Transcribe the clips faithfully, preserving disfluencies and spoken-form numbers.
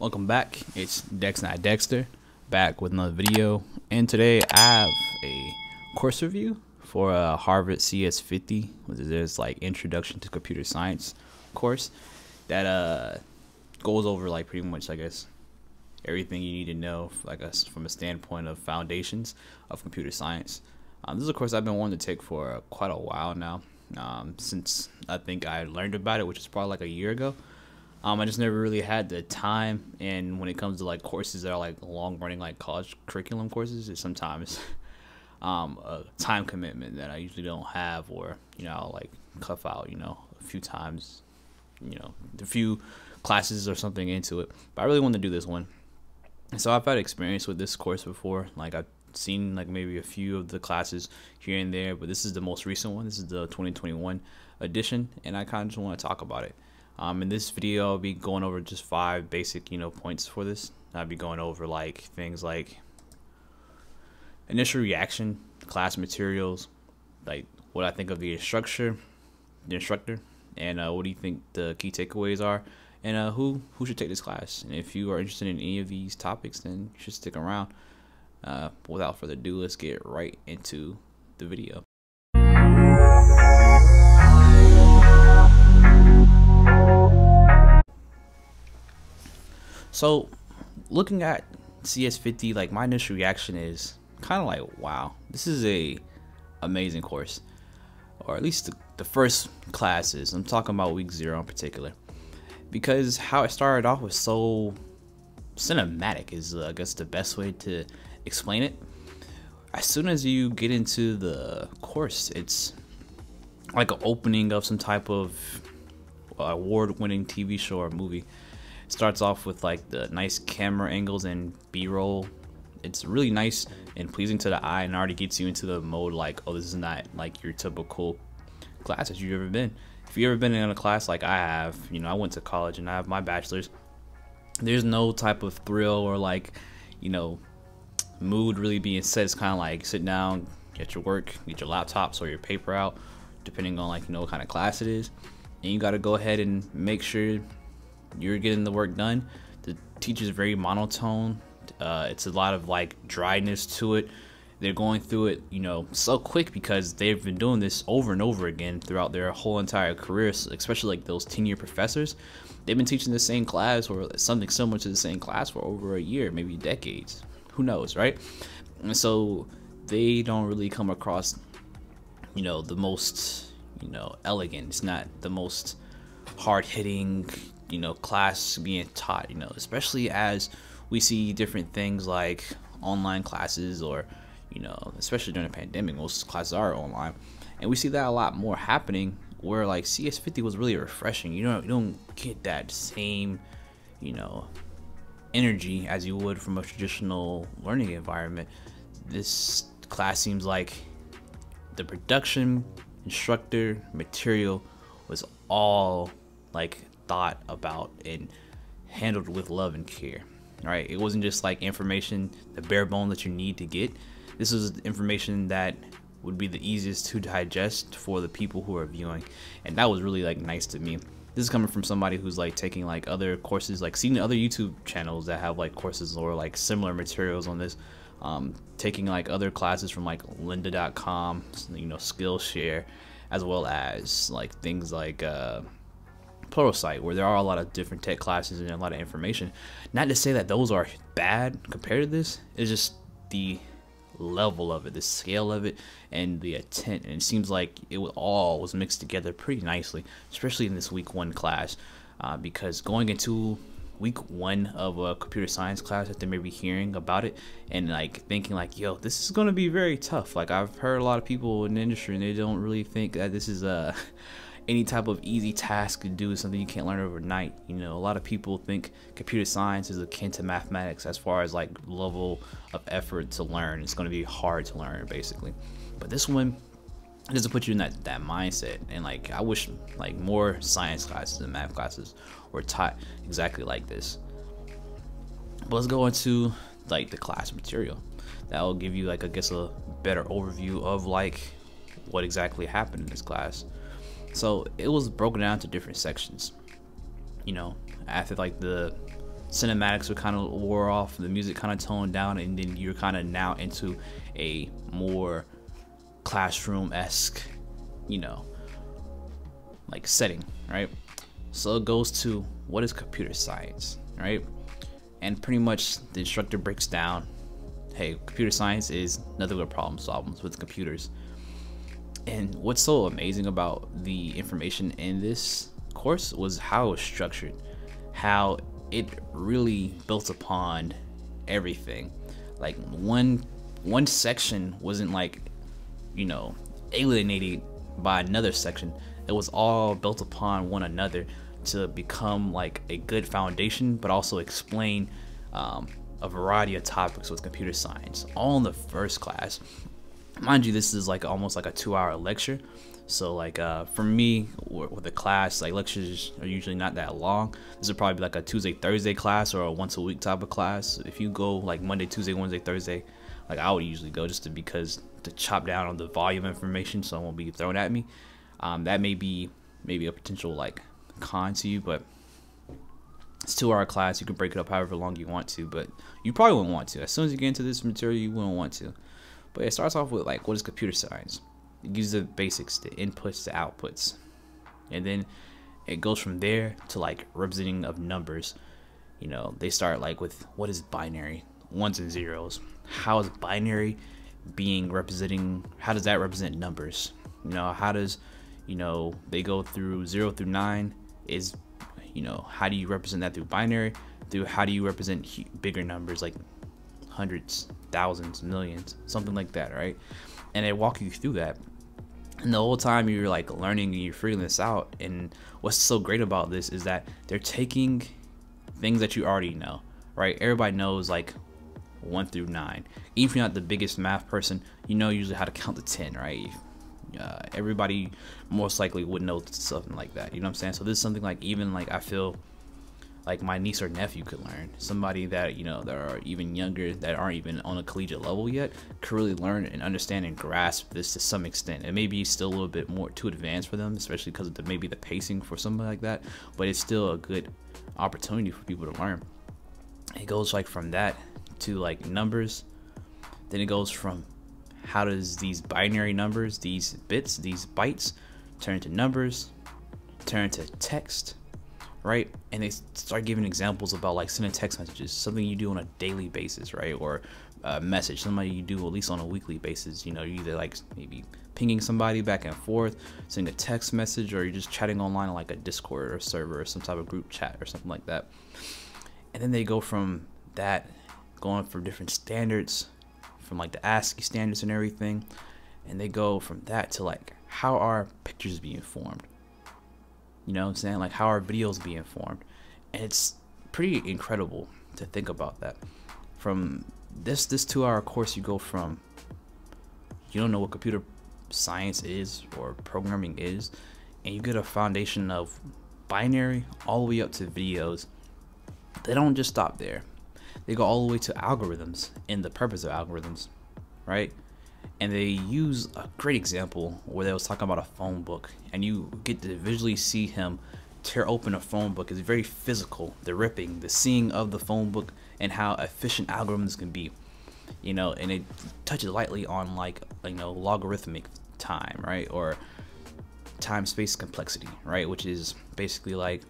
Welcome back. It's Dex Not Dexter back with another video, and today I have a course review for a Harvard C S fifty, which is this like introduction to computer science course that uh goes over like pretty much I guess everything you need to know like us from a standpoint of foundations of computer science. Um, this is a course I've been wanting to take for uh, quite a while now. Um, since I think I learned about it, which is probably like a year ago. Um, I just never really had the time, and when it comes to like courses that are like long running like college curriculum courses, it's sometimes um, a time commitment that I usually don't have, or you know, I'll like cuff out, you know, a few times, you know, a few classes or something into it. But I really wanted to do this one, and so I've had experience with this course before. Like I've seen like maybe a few of the classes here and there, but this is the most recent one. This is the twenty twenty-one edition, and I kind of just want to talk about it. Um, in this video, I'll be going over just five basic, you know, points for this. I'll be going over like things like initial reaction, class materials, like what I think of the instructor, the instructor, and uh, what do you think the key takeaways are, and uh, who who should take this class. And if you are interested in any of these topics, then you should stick around. Uh, without further ado, let's get right into the video. So, looking at C S fifty, like my initial reaction is kind of like, wow, this is a amazing course, or at least the, the first classes. I'm talking about week zero in particular, because how it started off was so cinematic is, uh, I guess, the best way to explain it. As soon as you get into the course, it's like an opening of some type of award-winning T V show or movie. It starts off with like the nice camera angles and B-roll. It's really nice and pleasing to the eye, and already gets you into the mode like, oh, this is not like your typical class that you've ever been. If you've ever been in a class like I have, you know, I went to college and I have my bachelor's, there's no type of thrill or like, you know, mood really being set. It's kind of like sit down, get your work, get your laptops or your paper out, depending on like, you know, what kind of class it is, and you got to go ahead and make sure you're getting the work done. The teacher's very monotone. Uh, it's a lot of like dryness to it. They're going through it, you know, so quick because they've been doing this over and over again throughout their whole entire career, especially like those ten year professors. They've been teaching the same class or something similar to the same class for over a year, maybe decades. Who knows, right? And so they don't really come across, you know, the most, you know, elegant. It's not the most hard-hitting, you know, class being taught, you know, especially as we see different things like online classes, or you know, especially during the pandemic, most classes are online, and we see that a lot more happening. Where like C S fifty was really refreshing. You don't you don't get that same, you know, energy as you would from a traditional learning environment. This class seems like the production, instructor, material was all like thought about and handled with love and care. Right? It wasn't just like information, the bare bone that you need to get. This is information that would be the easiest to digest for the people who are viewing, and that was really like nice to me. This is coming from somebody who's like taking like other courses, like seeing other YouTube channels that have like courses or like similar materials on this, um, taking like other classes from like lynda dot com, you know, Skillshare, as well as like things like uh, Pluralsight, where there are a lot of different tech classes and a lot of information. Not to say that those are bad compared to this, it's just the level of it, the scale of it, and the intent. And it seems like it was all was mixed together pretty nicely, especially in this week one class, uh, because going into week one of a computer science class after maybe hearing about it and like thinking like, yo, this is going to be very tough. Like I've heard a lot of people in the industry, and they don't really think that this is a any type of easy task to do, is something you can't learn overnight. You know, a lot of people think computer science is akin to mathematics as far as like level of effort to learn. It's going to be hard to learn basically, but this one doesn't put you in that, that mindset. And like, I wish like more science classes and math classes were taught exactly like this. But let's go into like the class material. That will give you like, I guess, a better overview of like what exactly happened in this class. So it was broken down to different sections. You know, after like the cinematics were kind of wore off, the music kind of toned down, and then you're kind of now into a more classroom-esque, you know, like setting, right? So it goes to, what is computer science, right? And pretty much the instructor breaks down, hey, computer science is nothing but problem solving with computers. And what's so amazing about the information in this course was how it was structured, how it really built upon everything. Like one one section wasn't like, you know, alienated by another section. It was all built upon one another to become like a good foundation, but also explain um, a variety of topics with computer science, all in the first class. Mind you, this is like almost like a two-hour lecture. So like uh, for me, with the class, like lectures are usually not that long. This would probably be like a Tuesday, Thursday class or a once a week type of class. If you go like Monday, Tuesday, Wednesday, Thursday, like I would usually go just to, because to chop down on the volume information so it won't be thrown at me. Um, that may be maybe a potential like con to you, but it's two hour class. You can break it up however long you want to, but you probably wouldn't want to. As soon as you get into this material, you wouldn't want to. But it starts off with like, what is computer science? It gives the basics, the inputs, the outputs. And then it goes from there to like representing of numbers. You know, they start like with, what is binary? Ones and zeros. How is binary being representing, how does that represent numbers? You know, how does, you know, they go through zero through nine is, you know, how do you represent that through binary? Through how do you represent bigger numbers like hundreds, thousands, millions, something like that, right? And they walk you through that. And the whole time you're like learning and you're figuring this out. And what's so great about this is that they're taking things that you already know, right? Everybody knows like one through nine. Even if you're not the biggest math person, you know usually how to count to ten, right? Uh, everybody most likely would know something like that. You know what I'm saying? So this is something like, even like I feel like my niece or nephew could learn. Somebody that, you know, that are even younger, that aren't even on a collegiate level yet, could really learn and understand and grasp this to some extent. It may be still a little bit more too advanced for them, especially because of the, maybe the pacing for something like that, but it's still a good opportunity for people to learn. It goes like from that to like numbers. Then it goes from how does these binary numbers, these bits, these bytes turn into numbers, turn into text, right? And they start giving examples about like sending text messages, something you do on a daily basis, right? Or a message, somebody you do at least on a weekly basis. You know, you either like maybe pinging somebody back and forth, sending a text message, or you're just chatting online on like a Discord or server or some type of group chat or something like that. And then they go from that, going for different standards, from like the ASCII standards and everything. And they go from that to like, how are pictures being formed? You know what I'm saying? Like, how are videos being formed? And it's pretty incredible to think about that. From this this two-hour course, you go from, you don't know what computer science is or programming is, and you get a foundation of binary all the way up to videos. They don't just stop there. They go all the way to algorithms and the purpose of algorithms, right? And they use a great example where they was talking about a phone book, and you get to visually see him tear open a phone book. It's very physical, the ripping, the seeing of the phone book, and how efficient algorithms can be, you know. And it touches lightly on like, you know, logarithmic time, right? Or time space complexity, right? Which is basically like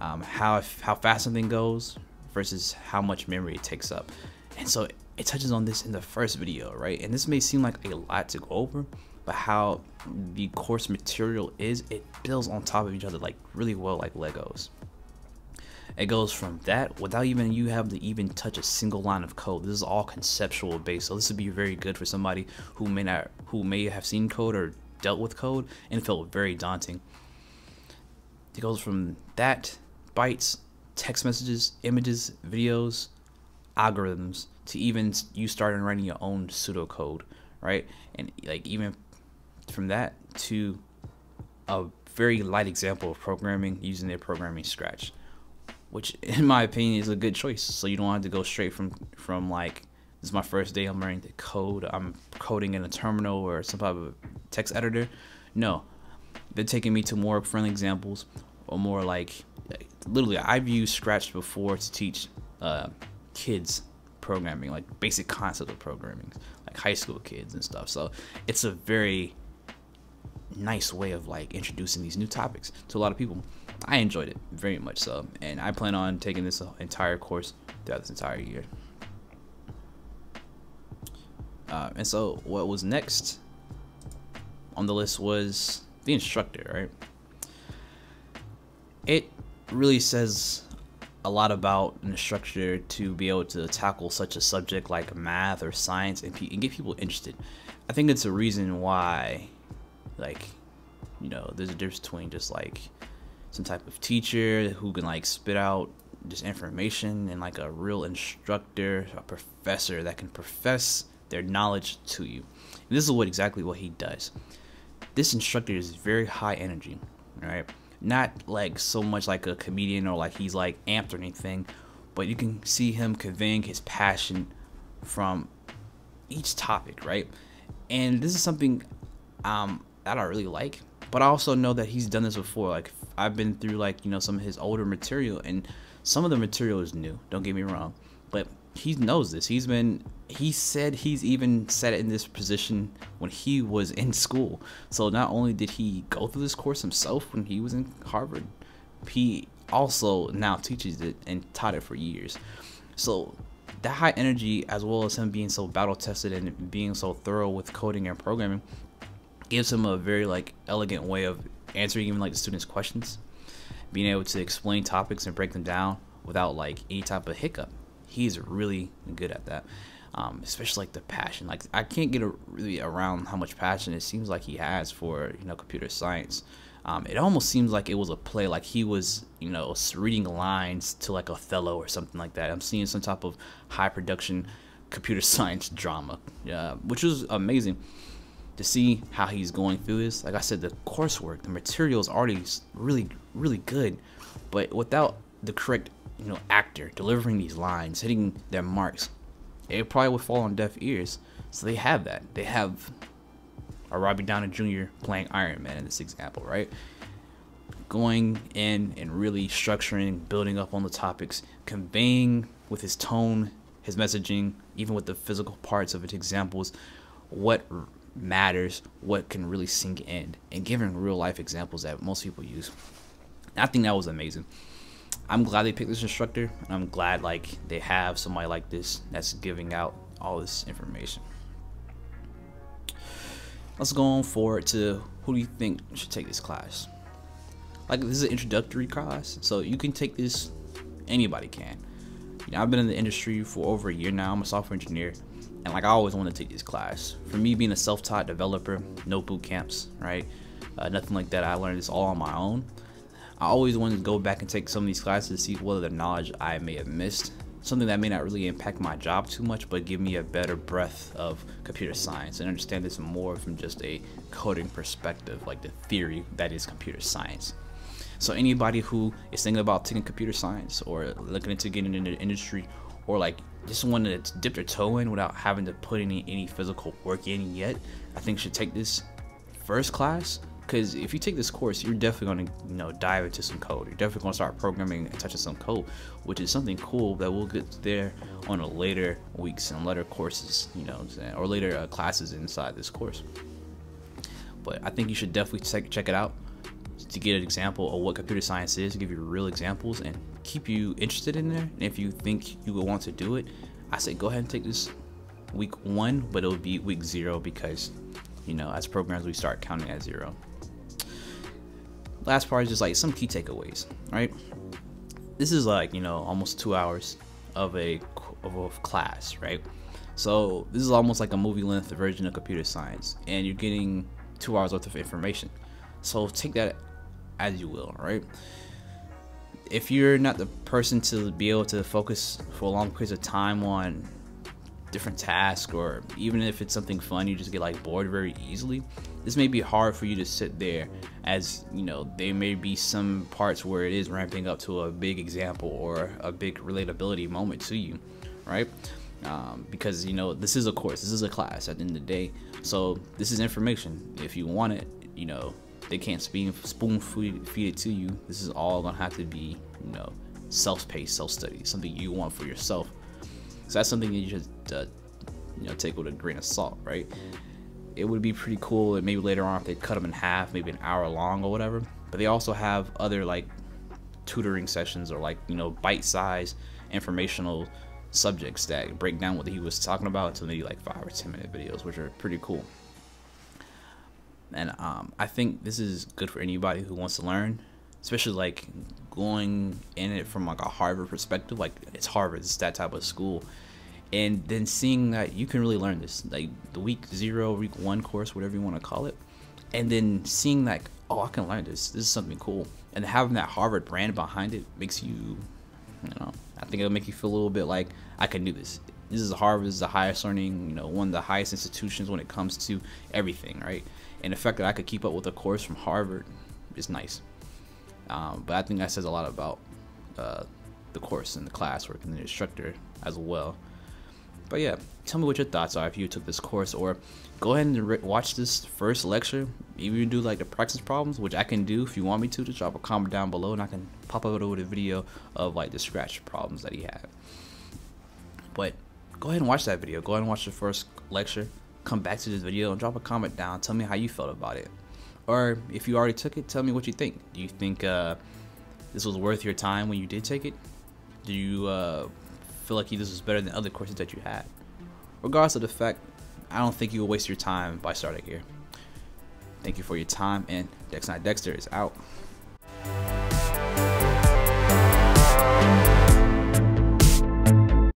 um, how how fast something goes versus how much memory it takes up. And so it touches on this in the first video, right? And this may seem like a lot to go over, but how the course material is, it builds on top of each other like really well, like Legos. It goes from that without even you have to even touch a single line of code. This is all conceptual based, so this would be very good for somebody who may not, who may have seen code or dealt with code and felt very daunting. It goes from that, bytes, text messages, images, videos, algorithms, to even you starting writing your own pseudocode, right? And like even from that to a very light example of programming using their programming Scratch, which in my opinion is a good choice. So you don't have to go straight from from like, this is my first day I'm learning to code, I'm coding in a terminal or some type of text editor. No, they're taking me to more friendly examples, or more like literally, I've used Scratch before to teach uh, kids programming, like basic concepts of programming, like high school kids and stuff. So it's a very nice way of like introducing these new topics to a lot of people. I enjoyed it very much so, and I plan on taking this entire course throughout this entire year. Uh, and so what was next on the list was the instructor, right? It really says a lot about an instructor to be able to tackle such a subject like math or science and, and get people interested. I think it's a reason why, like, you know, there's a difference between just like some type of teacher who can like spit out just information and like a real instructor, a professor that can profess their knowledge to you. And this is what exactly what he does. This instructor is very high energy, right? Not like so much like a comedian or like he's like amped or anything, but you can see him conveying his passion from each topic, right? And this is something um, that I really like, but I also know that he's done this before. Like I've been through like, you know, some of his older material, and some of the material is new, don't get me wrong, but he knows this. He's been, he said he's even sat in this position when he was in school. So not only did he go through this course himself when he was in Harvard, he also now teaches it and taught it for years. So that high energy, as well as him being so battle tested and being so thorough with coding and programming, gives him a very like elegant way of answering even like the students' questions, being able to explain topics and break them down without like any type of hiccup. He's really good at that, um, especially like the passion. Like I can't get a, really around how much passion it seems like he has for, you know, computer science. Um, it almost seems like it was a play, like he was, you know, reading lines to like Othello or something like that. I'm seeing some type of high production computer science drama, yeah, which is amazing to see how he's going through this. Like I said, the coursework, the material is already really, really good, but without the correct, you know, actor delivering these lines, hitting their marks, it probably would fall on deaf ears. So they have that. They have a Robbie Downey Junior playing Iron Man in this example, right? Going in and really structuring, building up on the topics, conveying with his tone, his messaging, even with the physical parts of its examples, what matters, what can really sink in, and giving real life examples that most people use. And I think that was amazing. I'm glad they picked this instructor, and I'm glad like they have somebody like this that's giving out all this information. Let's go on forward to who do you think should take this class. Like this is an introductory class, so you can take this, anybody can. You know, I've been in the industry for over a year now. I'm a software engineer, and like I always wanted to take this class. For me being a self-taught developer, no boot camps, right? Uh, nothing like that. I learned this all on my own. I always wanted to go back and take some of these classes to see what other knowledge I may have missed. Something that may not really impact my job too much, but give me a better breadth of computer science and understand this more from just a coding perspective, like the theory that is computer science. So anybody who is thinking about taking computer science or looking into getting into the industry, or like just wanted to dip their toe in without having to put any, any physical work in yet, I think should take this first class. Because if you take this course, you're definitely going to, you know, dive into some code. You're definitely going to start programming and touching some code, which is something cool that we'll get there on a later weeks and later courses, you know what I'm saying, or later uh, classes inside this course. But I think you should definitely check, check it out to get an example of what computer science is, to give you real examples and keep you interested in there. And if you think you would want to do it, I say go ahead and take this week one, but it'll be week zero because, you know, as programs, we start counting at zero. Last part is just like some key takeaways, right? This is like, you know, almost two hours of a, of a class, right? So this is almost like a movie length version of computer science, and you're getting two hours worth of information. So take that as you will, right? If you're not the person to be able to focus for long periods of time on different tasks, or even if it's something fun, you just get like bored very easily, this may be hard for you to sit there, as you know, there may be some parts where it is ramping up to a big example or a big relatability moment to you, right? Um, because, you know, this is a course, this is a class at the end of the day, so this is information. If you want it, you know, They can't spoon spoon feed it to you. This is all gonna have to be, you know, self-paced, self-study, something you want for yourself. So that's something you just, uh, you know, take with a grain of salt, right? It would be pretty cool, and maybe later on if they cut them in half, maybe an hour long or whatever. But they also have other like tutoring sessions or like, you know, bite-sized informational subjects that break down what he was talking about into maybe like five or ten minute videos, which are pretty cool. And um, I think this is good for anybody who wants to learn, especially like going in it from like a Harvard perspective. Like it's Harvard, it's that type of school. And then seeing that you can really learn this, like the week zero, week one course, whatever you want to call it. And then seeing like, oh, I can learn this. This is something cool. And having that Harvard brand behind it makes you, you know, I think it'll make you feel a little bit like I can do this. This is Harvard, this is the highest learning, you know, one of the highest institutions when it comes to everything, right? And the fact that I could keep up with a course from Harvard is nice. Um, but I think that says a lot about uh, the course and the classwork and the instructor as well. But yeah, tell me what your thoughts are if you took this course, or go ahead and watch this first lecture. Even if you do like the practice problems, which I can do if you want me to, just drop a comment down below and I can pop out over the video of like the Scratch problems that he had. But go ahead and watch that video. Go ahead and watch the first lecture. Come back to this video and drop a comment down. Tell me how you felt about it. Or if you already took it, tell me what you think. Do you think uh, this was worth your time when you did take it? Do you... Uh, feel like this is better than other courses that you had? Regardless of the fact, I don't think you will waste your time by starting here. Thank you for your time, and Dex Not Dexter is out.